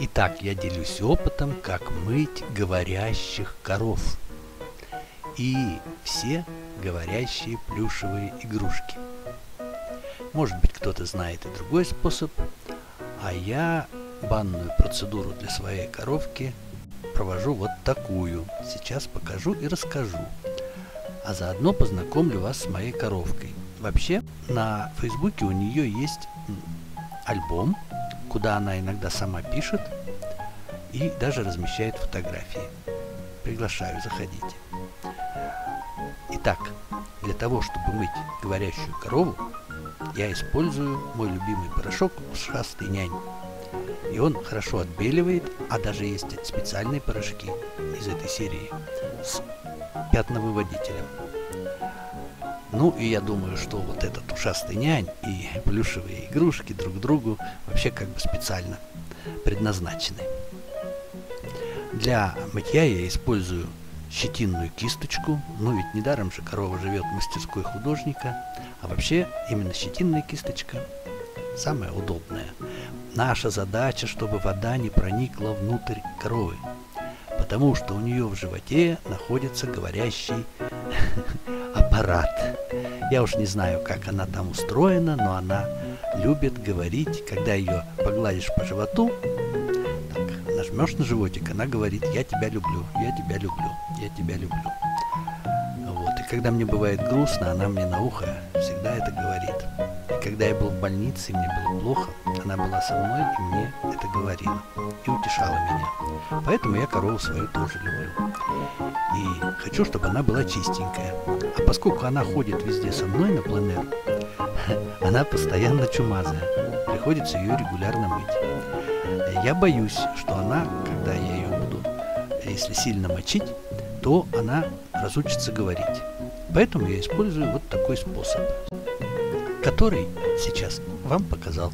Итак, я делюсь опытом, как мыть говорящих коров и все говорящие плюшевые игрушки. Может быть, кто-то знает и другой способ, а я банную процедуру для своей коровки провожу вот такую. Сейчас покажу и расскажу, а заодно познакомлю вас с моей коровкой. Вообще, на Фейсбуке у нее есть альбом, куда она иногда сама пишет и даже размещает фотографии. Приглашаю, заходите. Итак, для того, чтобы мыть говорящую корову, я использую мой любимый порошок «Ушастый нянь». И он хорошо отбеливает, а даже есть специальные порошки из этой серии с пятновыводителем. Ну и я думаю, что вот этот ушастый нянь и плюшевые игрушки друг другу вообще как бы специально предназначены. Для мытья я использую щетинную кисточку, ну ведь недаром же корова живет в мастерской художника, а вообще именно щетинная кисточка самая удобная. Наша задача, чтобы вода не проникла внутрь коровы, потому что у нее в животе находится говорящий аппарат. Я уж не знаю, как она там устроена, но она любит говорить. Когда ее погладишь по животу, так, нажмешь на животик, она говорит: «Я тебя люблю, я тебя люблю, я тебя люблю». Вот. И когда мне бывает грустно, она мне на ухо всегда это говорит. И когда я был в больнице, и мне было плохо, она была со мной и мне это говорила и утешала меня. Поэтому я корову свою тоже люблю. И хочу, чтобы она была чистенькая. А поскольку она ходит везде со мной на пленэр, она постоянно чумазая. Приходится ее регулярно мыть. Я боюсь, что она, когда я ее буду, если сильно мочить, то она разучится говорить. Поэтому я использую вот такой способ, который сейчас вам показал.